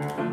Yep.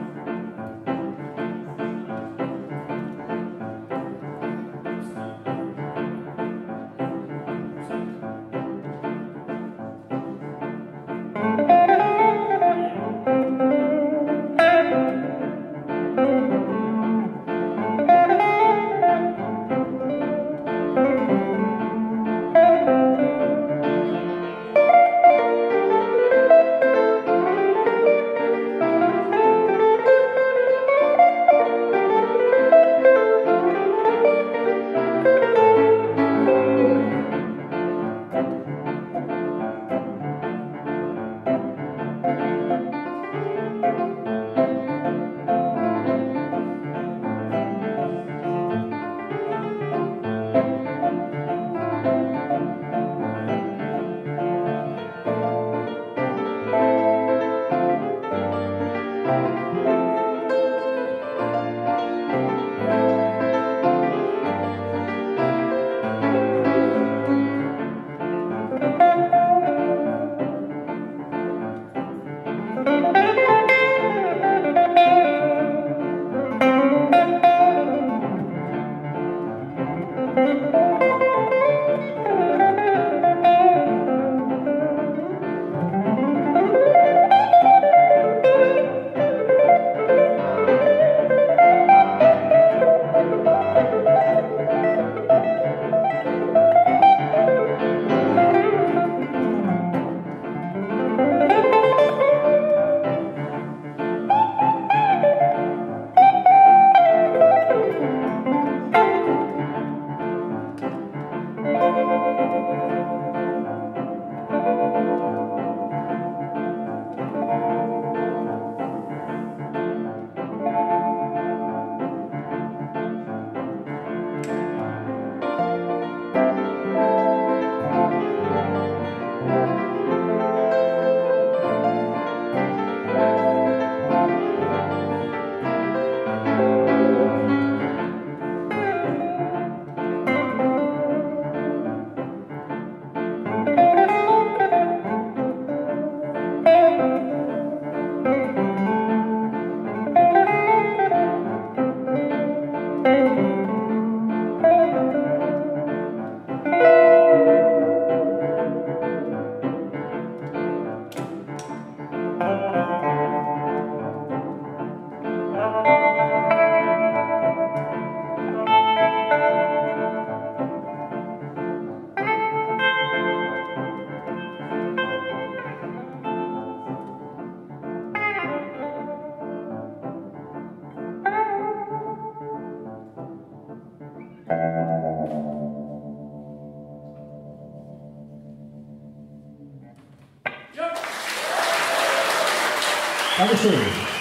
Have a seat.